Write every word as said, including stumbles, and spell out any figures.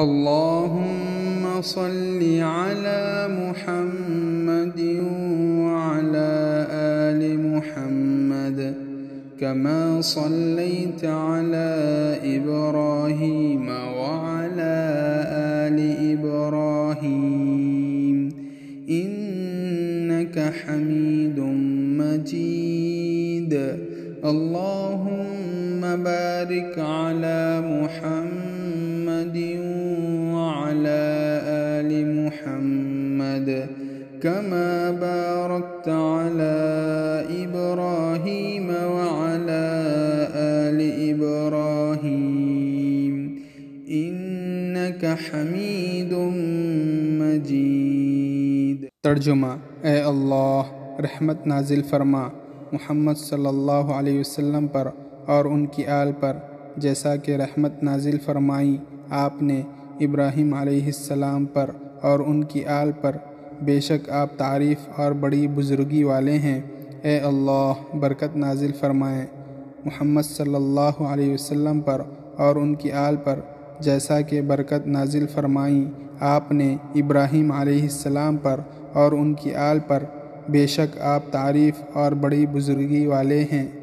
اللهم صل على محمد وعلى آل محمد كما صليت على إبراهيم وعلى آل إبراهيم إنك حميد مجيد. اللهم بارك على محمد وعلى آل محمد كما باركت على إبراهيم وعلى آل إبراهيم إنك حميد مجيد. ترجمة: اے اللہ رحمت نازل فرما محمد صلی اللہ علیہ وسلم پر اور ان کی آل پر جیسا کہ رحمت نازل فرمائی آپ نے ابراہیم علیہ السلام پر اور ان کی آل پر، بے شک آپ تعریف اور بڑی بزرگی والے ہیں. اے اللہ برکت نازل فرمائیں محمد صلی اللہ علیہ وسلم پر اور ان کی آل پر جیسا کہ برکت نازل فرمائی آپ نے ابراہیم علیہ السلام پر اور ان کی آل پر، بے شک آپ تعریف اور بڑی بزرگی والے ہیں.